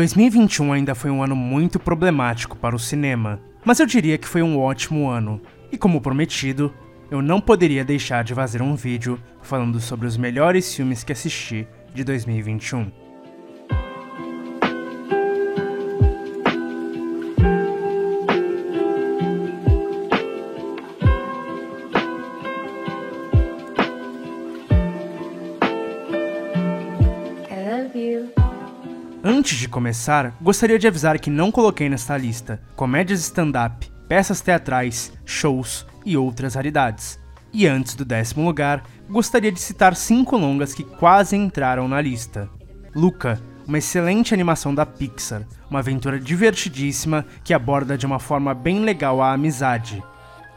2021 ainda foi um ano muito problemático para o cinema, mas eu diria que foi um ótimo ano, e como prometido, eu não poderia deixar de fazer um vídeo falando sobre os melhores filmes que assisti de 2021. Antes de começar, gostaria de avisar que não coloquei nesta lista comédias stand-up, peças teatrais, shows e outras raridades. E antes do 10º lugar, gostaria de citar 5 longas que quase entraram na lista. Luca, uma excelente animação da Pixar, uma aventura divertidíssima que aborda de uma forma bem legal a amizade.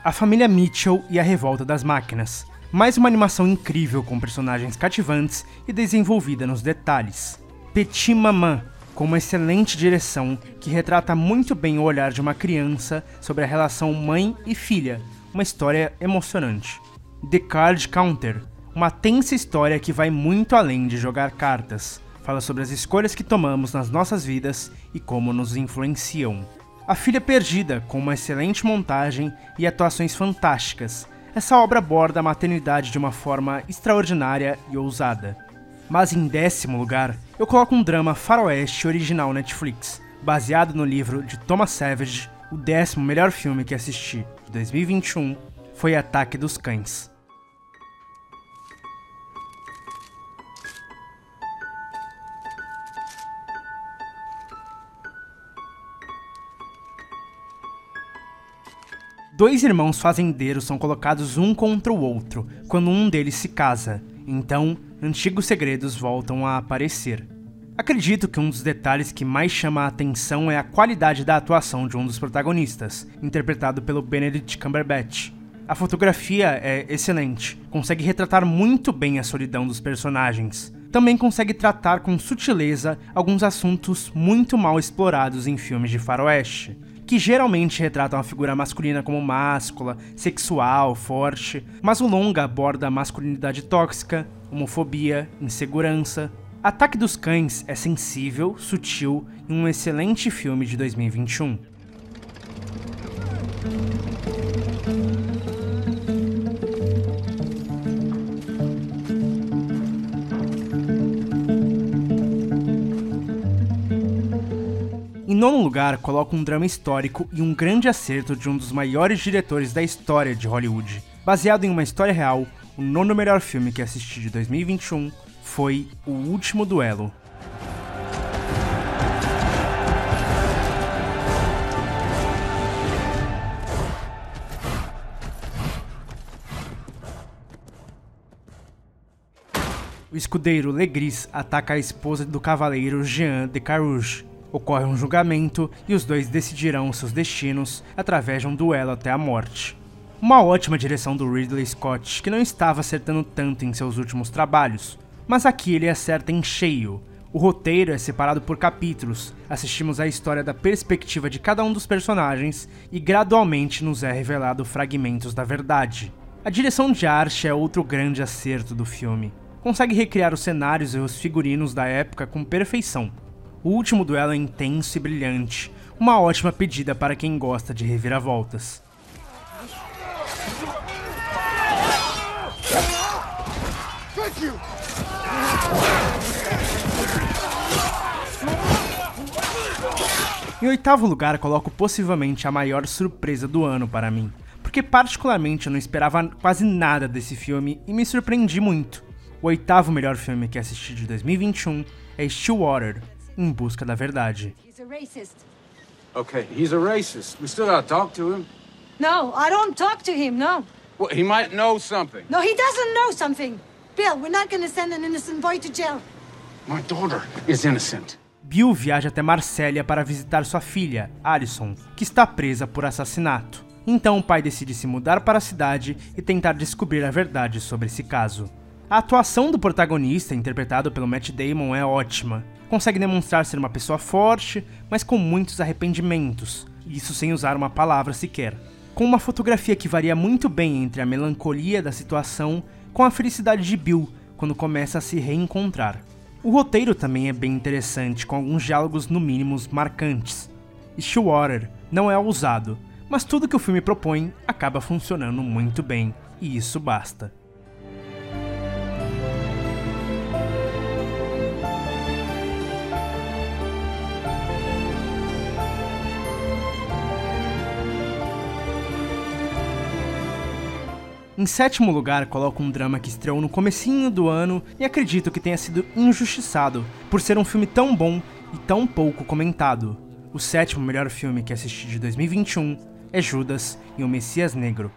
A família Mitchell e a revolta das máquinas, mais uma animação incrível com personagens cativantes e desenvolvida nos detalhes. Petit Maman, com uma excelente direção que retrata muito bem o olhar de uma criança sobre a relação mãe e filha, uma história emocionante. The Card Counter, uma tensa história que vai muito além de jogar cartas, fala sobre as escolhas que tomamos nas nossas vidas e como nos influenciam. A Filha Perdida, com uma excelente montagem e atuações fantásticas, essa obra aborda a maternidade de uma forma extraordinária e ousada. Mas em 10º lugar, eu coloco um drama faroeste original Netflix, baseado no livro de Thomas Savage. O 10º melhor filme que assisti de 2021 foi Ataque dos Cães. Dois irmãos fazendeiros são colocados um contra o outro quando um deles se casa, então antigos segredos voltam a aparecer. Acredito que um dos detalhes que mais chama a atenção é a qualidade da atuação de um dos protagonistas, interpretado pelo Benedict Cumberbatch. A fotografia é excelente, consegue retratar muito bem a solidão dos personagens. Também consegue tratar com sutileza alguns assuntos muito mal explorados em filmes de faroeste, que geralmente retratam a figura masculina como máscula, sexual, forte, mas o longa aborda a masculinidade tóxica, homofobia, insegurança. Ataque dos Cães é sensível, sutil e um excelente filme de 2021. Em nono lugar, coloco um drama histórico e um grande acerto de um dos maiores diretores da história de Hollywood. Baseado em uma história real, o 9º melhor filme que assisti de 2021 foi O Último Duelo. O escudeiro Legris ataca a esposa do cavaleiro Jean de Carouge. Ocorre um julgamento e os dois decidirão seus destinos através de um duelo até a morte. Uma ótima direção do Ridley Scott, que não estava acertando tanto em seus últimos trabalhos, mas aqui ele acerta em cheio. O roteiro é separado por capítulos, assistimos a história da perspectiva de cada um dos personagens e gradualmente nos é revelado fragmentos da verdade. A direção de arte é outro grande acerto do filme. Consegue recriar os cenários e os figurinos da época com perfeição. O Último Duelo é intenso e brilhante, uma ótima pedida para quem gosta de reviravoltas. Em 8º lugar, coloco possivelmente a maior surpresa do ano para mim, porque particularmente eu não esperava quase nada desse filme e me surpreendi muito. O 8º melhor filme que assisti de 2021 é Stillwater, Em Busca da Verdade. Okay, he's a racist. We still gotta talk to him. No, I don't talk to him, no. Well, he might know something. No, he doesn't know something. Bill, we're not gonna send an innocent boy to jail. My daughter is innocent. Bill viaja até Marsella para visitar sua filha, Alison, que está presa por assassinato. Então o pai decide se mudar para a cidade e tentar descobrir a verdade sobre esse caso. A atuação do protagonista, interpretado pelo Matt Damon, é ótima. Consegue demonstrar ser uma pessoa forte, mas com muitos arrependimentos, isso sem usar uma palavra sequer. Com uma fotografia que varia muito bem entre a melancolia da situação com a felicidade de Bill, quando começa a se reencontrar. O roteiro também é bem interessante, com alguns diálogos no mínimo marcantes. Stillwater não é ousado, mas tudo que o filme propõe acaba funcionando muito bem, e isso basta. Em sétimo lugar, coloco um drama que estreou no comecinho do ano e acredito que tenha sido injustiçado por ser um filme tão bom e tão pouco comentado. O sétimo melhor filme que assisti de 2021 é Judas e o Messias Negro.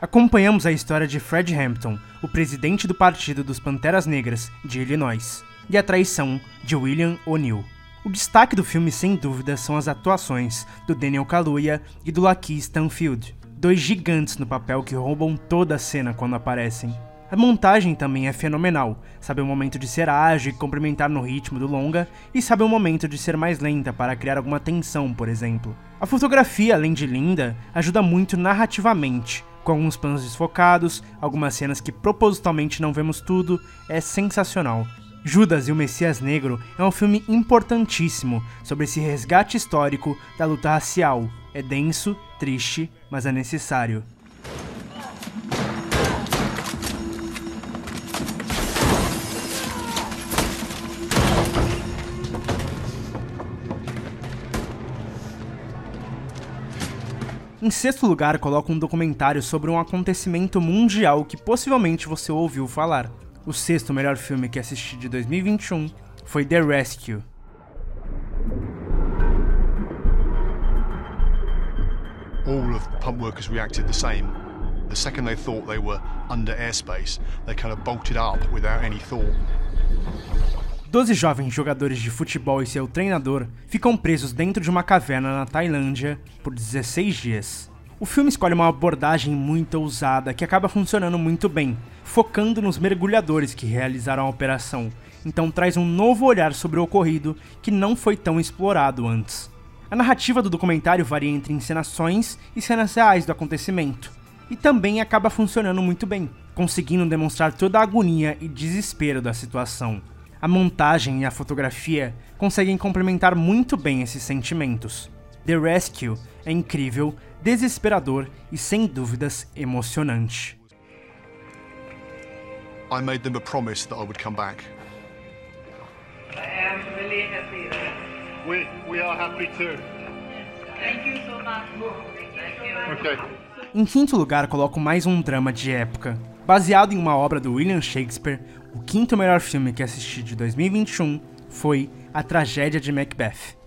Acompanhamos a história de Fred Hampton, o presidente do Partido dos Panteras Negras de Illinois, e a traição de William O'Neill. O destaque do filme, sem dúvida, são as atuações do Daniel Kaluuya e do LaKeith Stanfield, dois gigantes no papel que roubam toda a cena quando aparecem. A montagem também é fenomenal, sabe o momento de ser ágil e complementar no ritmo do longa, e sabe o momento de ser mais lenta para criar alguma tensão, por exemplo. A fotografia, além de linda, ajuda muito narrativamente, com alguns planos desfocados, algumas cenas que propositalmente não vemos tudo, é sensacional. Judas e o Messias Negro é um filme importantíssimo sobre esse resgate histórico da luta racial. É denso, triste, mas é necessário. Em sexto lugar, coloco um documentário sobre um acontecimento mundial que possivelmente você ouviu falar. O sexto melhor filme que assisti de 2021 foi The Rescue. All of the pump workers reacted the same. The second they thought they were under airspace, they kind of bolted up without any thought. 12 jovens jogadores de futebol e seu treinador ficam presos dentro de uma caverna na Tailândia por 16 dias. O filme escolhe uma abordagem muito ousada que acaba funcionando muito bem, focando nos mergulhadores que realizaram a operação, então traz um novo olhar sobre o ocorrido que não foi tão explorado antes. A narrativa do documentário varia entre encenações e cenas reais do acontecimento, e também acaba funcionando muito bem, conseguindo demonstrar toda a agonia e desespero da situação. A montagem e a fotografia conseguem complementar muito bem esses sentimentos. The Rescue é incrível, desesperador e, sem dúvidas, emocionante. I made them a promise that I would come back. I am really happy. We are happy too. Thank you so much. Okay. Em quinto lugar, coloco mais um drama de época. Baseado em uma obra do William Shakespeare, o quinto melhor filme que assisti de 2021 foi A Tragédia de Macbeth.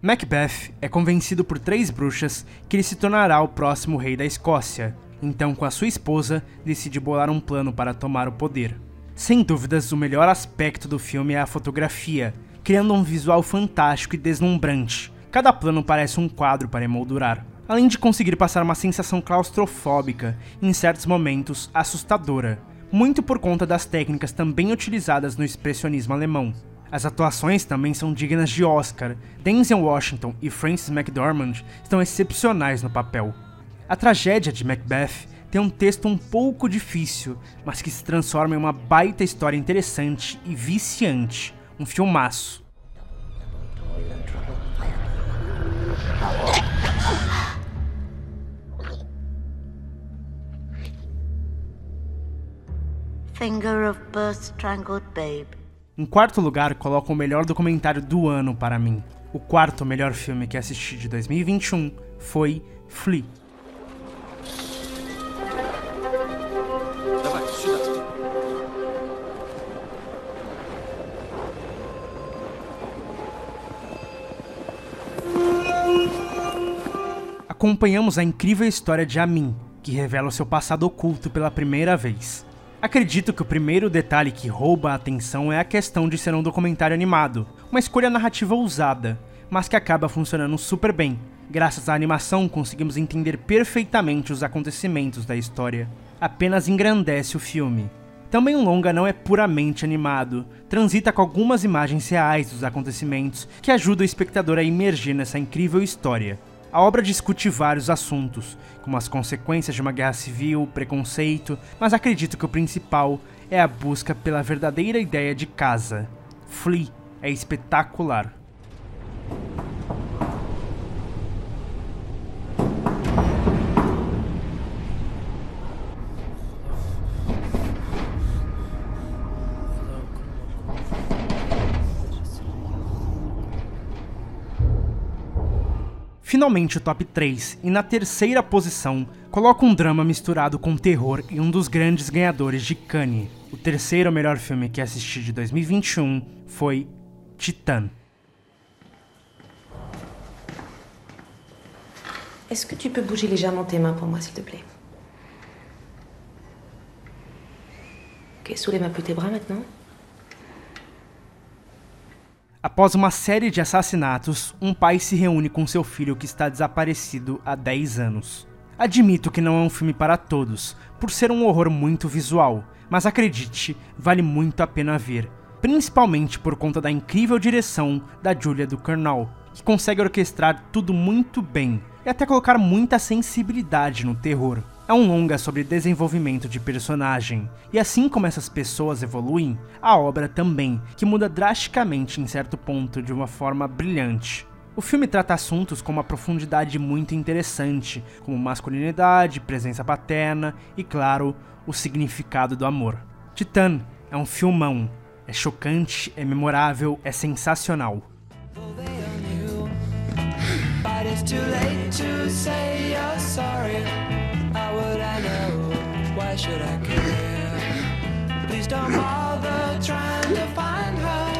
Macbeth é convencido por três bruxas que ele se tornará o próximo rei da Escócia, então com a sua esposa decide bolar um plano para tomar o poder. Sem dúvidas, o melhor aspecto do filme é a fotografia, criando um visual fantástico e deslumbrante. Cada plano parece um quadro para emoldurar, além de conseguir passar uma sensação claustrofóbica e, em certos momentos, assustadora, muito por conta das técnicas também utilizadas no expressionismo alemão. As atuações também são dignas de Oscar. Denzel Washington e Francis McDormand estão excepcionais no papel. A Tragédia de Macbeth tem um texto um pouco difícil, mas que se transforma em uma baita história interessante e viciante. Um filmaço. Finger of Birth Strangled Babe. Em quarto lugar, coloco o melhor documentário do ano para mim. O quarto melhor filme que assisti de 2021 foi Flee. Acompanhamos a incrível história de Amin, que revela o seu passado oculto pela primeira vez. Acredito que o primeiro detalhe que rouba a atenção é a questão de ser um documentário animado, uma escolha narrativa ousada, mas que acaba funcionando super bem. Graças à animação, conseguimos entender perfeitamente os acontecimentos da história. Apenas engrandece o filme. Também o longa não é puramente animado. Transita com algumas imagens reais dos acontecimentos, que ajudam o espectador a imergir nessa incrível história. A obra discute vários assuntos, como as consequências de uma guerra civil, preconceito, mas acredito que o principal é a busca pela verdadeira ideia de casa. Flee é espetacular. Finalmente o top 3, e na terceira posição, coloco um drama misturado com terror e um dos grandes ganhadores de Cannes. O terceiro melhor filme que assisti de 2021 foi Titane. Est-ce que tu peux bouger légèrement tes mains pour moi, s'il te plaît? Ok, soulève un peu tes bras maintenant. Após uma série de assassinatos, um pai se reúne com seu filho que está desaparecido há 10 anos. Admito que não é um filme para todos, por ser um horror muito visual, mas acredite, vale muito a pena ver, principalmente por conta da incrível direção da Julia Ducournau, que consegue orquestrar tudo muito bem e até colocar muita sensibilidade no terror. É um longa sobre desenvolvimento de personagem, e assim como essas pessoas evoluem, a obra também, que muda drasticamente em certo ponto de uma forma brilhante. O filme trata assuntos com uma profundidade muito interessante, como masculinidade, presença paterna e, claro, o significado do amor. Titane é um filmão, é chocante, é memorável, é sensacional. How would I know? Why should I care? Please don't bother trying to find her.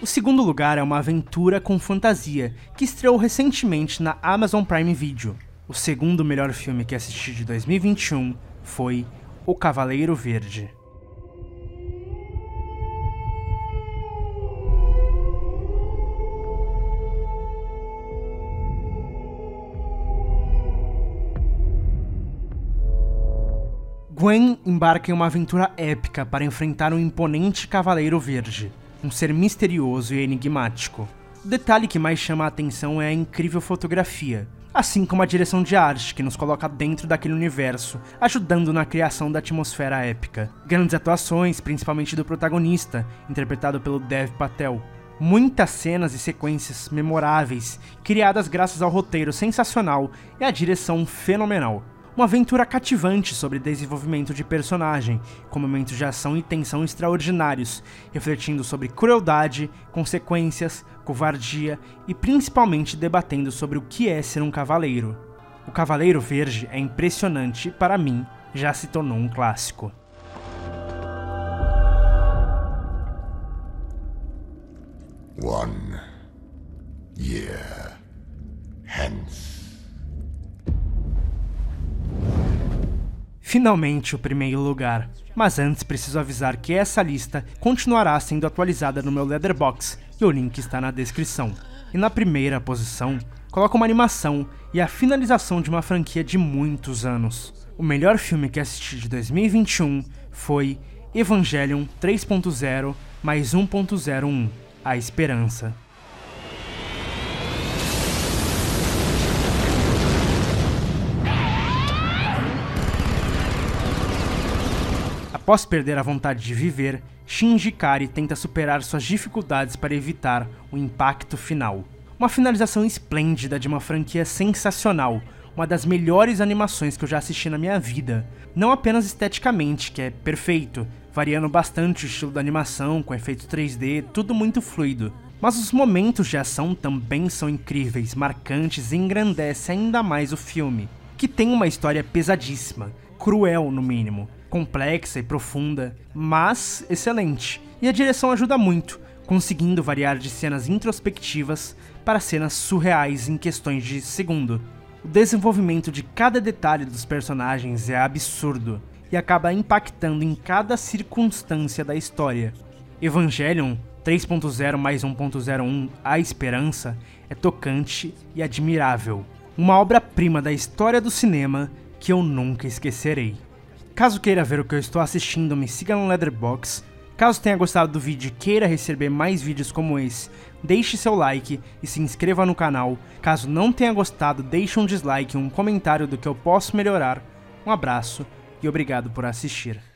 O segundo lugar é uma aventura com fantasia, que estreou recentemente na Amazon Prime Video. O segundo melhor filme que assisti de 2021 foi O Cavaleiro Verde. Gwen embarca em uma aventura épica para enfrentar um imponente Cavaleiro Verde, um ser misterioso e enigmático. O detalhe que mais chama a atenção é a incrível fotografia, assim como a direção de arte que nos coloca dentro daquele universo, ajudando na criação da atmosfera épica. Grandes atuações, principalmente do protagonista, interpretado pelo Dev Patel. Muitas cenas e sequências memoráveis, criadas graças ao roteiro sensacional e à direção fenomenal. Uma aventura cativante sobre desenvolvimento de personagem, com momentos de ação e tensão extraordinários, refletindo sobre crueldade, consequências, covardia e principalmente debatendo sobre o que é ser um cavaleiro. O Cavaleiro Verde é impressionante e, para mim, já se tornou um clássico. One year hence. Finalmente o primeiro lugar, mas antes preciso avisar que essa lista continuará sendo atualizada no meu Letterboxd e o link está na descrição. E na primeira posição, coloco uma animação e a finalização de uma franquia de muitos anos. O melhor filme que assisti de 2021 foi Evangelion 3.0+1.01 A Esperança. Após perder a vontade de viver, Shinji Ikari tenta superar suas dificuldades para evitar o impacto final. Uma finalização esplêndida de uma franquia sensacional, uma das melhores animações que eu já assisti na minha vida. Não apenas esteticamente, que é perfeito, variando bastante o estilo da animação, com efeitos 3D, tudo muito fluido. Mas os momentos de ação também são incríveis, marcantes e engrandecem ainda mais o filme, que tem uma história pesadíssima, cruel no mínimo. Complexa e profunda, mas excelente, e a direção ajuda muito, conseguindo variar de cenas introspectivas para cenas surreais em questões de segundo. O desenvolvimento de cada detalhe dos personagens é absurdo, e acaba impactando em cada circunstância da história. Evangelion 3.0+1.01 A Esperança é tocante e admirável. Uma obra-prima da história do cinema que eu nunca esquecerei. Caso queira ver o que eu estou assistindo, me siga no Letterboxd. Caso tenha gostado do vídeo e queira receber mais vídeos como esse, deixe seu like e se inscreva no canal. Caso não tenha gostado, deixe um dislike e um comentário do que eu posso melhorar. Um abraço e obrigado por assistir.